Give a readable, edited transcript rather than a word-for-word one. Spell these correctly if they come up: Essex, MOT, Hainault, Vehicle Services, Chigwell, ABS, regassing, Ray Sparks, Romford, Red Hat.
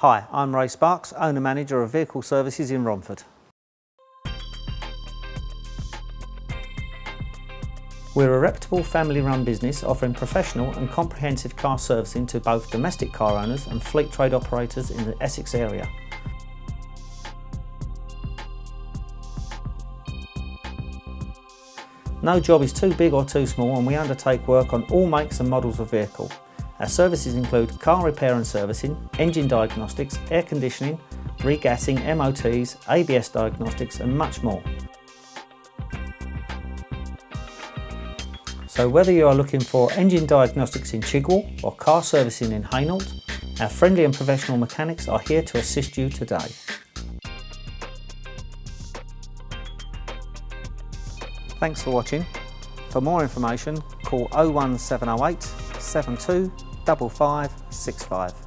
Hi, I'm Ray Sparks, owner-manager of Vehicle Services in Romford. We're a reputable family-run business offering professional and comprehensive car servicing to both domestic car owners and fleet trade operators in the Essex area. No job is too big or too small, and we undertake work on all makes and models of vehicle. Our services include car repair and servicing, engine diagnostics, air conditioning, regassing, MOTs, ABS diagnostics and much more. So whether you are looking for engine diagnostics in Chigwell or car servicing in Hainault, our friendly and professional mechanics are here to assist you today. Thanks for watching. For more information, call 01708 725565.